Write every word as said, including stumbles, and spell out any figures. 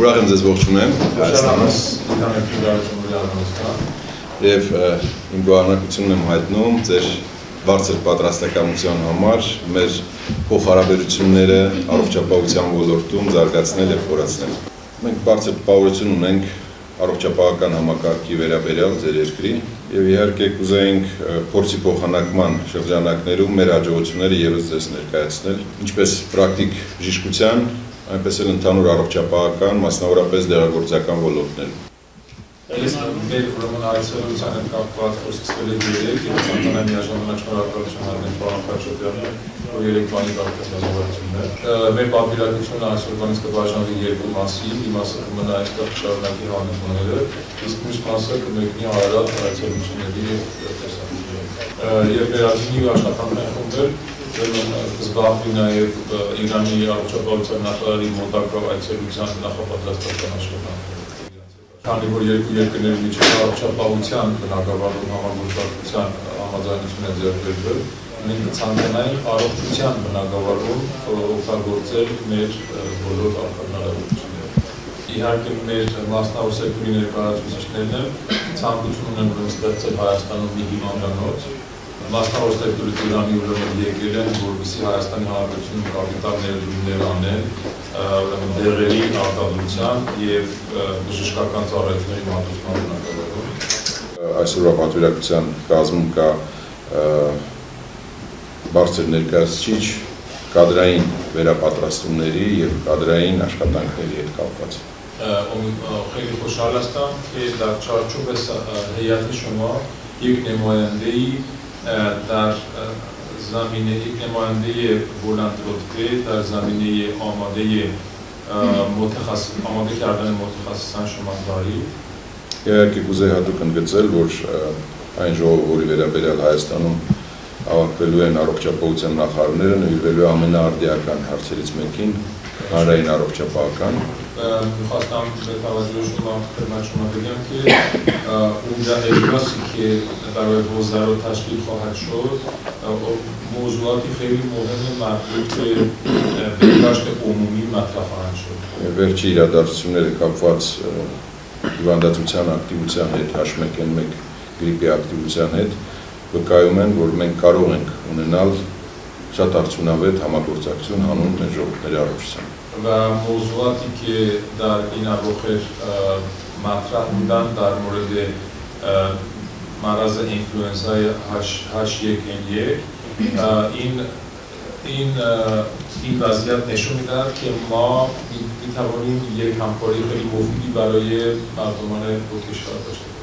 ուրախ եմ ձեզ ողջունել Հայաստանից։ Եվ իմ գոհարնակությունն եմ հայտնում ձեր բարձր պատրաստակամության համար մեր փոխհարաբերությունները առողջապահության ոլորտում զարգացնել և խորացնել։ Մենք բարձր տպավորություն ունենք առողջապահական համակարգի վերաբերյալ ձեր երկրի և իհարկե կուզեինք փորձի փոխանակման շրջանակներում մեր հաջողությունները ևս ձեզ ներկայացնել, ինչպես պրակտիկ բժշկության, այնպես էլ ընդհանուր առողջապահական, մասնավորապես դեղագործական ոլորտներում։ Զբաղվում նաև Իրանի առողջապահության նախարարի մոտակայք այցելության նախապատրաստական աշխատանքներով։ Քանի որ երկու երկրների միջև առողջապահության բնագավառում համագործակցության համաձայնություն է ձեռք բերվել, մենք ցանկանայինք առողջության բնագավառում օգտագործել մեր բոլոր հնարավորությունները։ Իհարկե մեր մասնաօգնի ներկայացուցիչներն ցանկություն ունեն ստեղծել Հայաստանում մի հիվանդանոց, Մասնավոր Իրանի ուրեմն եկել են, որպեսզի Հայաստանի Հանրապետությունում կապիտալ ներդրումներ անեն, դեղերի արտադրության և բժշկական ծառայությունների մատուցման բնագավառում։ Այսօրվա պատվիրակության կազմում կա բարձր ներկայացուցիչ կադրային վերապատրաստումների և կադրային աշխատանքների հետ կապված։ Խելքի խոշալ աստամ, թե դեռ չարչում ես հեյաթի շումա եկ նեմայանդեի در زمینه یک نماینده بلند رتبه در زمینه آماده متخصص آماده کردن متخصصان شما دارید که گوزه هادوکن گծել որ այն ժողովուրդի վերաբերյալ Հայաստանում ավարտվելու են առողջապահության նախարարները նվիրվելու ամենաարդիական հարցերից մեկին հանրային առողջապահական Խոստամ վերաբերյալ մարտերմաչում ագիամ կի اونجا اجلاسی که برای وزرا تشکیل خواهد شد موضوعاتی خیلی مهم مربوط به بهداشت عمومی مطرح خواهند شد. Վերջի իրադարձությունները կապված հիվանդացության ակտիվության հետ, H1N1 գրիպի ակտիվության հետ վկայում են, որ մենք կարող ենք ունենալ շատ արդյունավետ համագործակցություն հանուն ժողովրդի առողջության و موضوعاتی که در این اواخر مطرح بودند در مورد مرض اینفلوئنزای H one N one این این این وضعیت نشون میدهد که ما میتوانیم یک همکاری خیلی مفیدی برای مردمان خود کشور داشته باشیم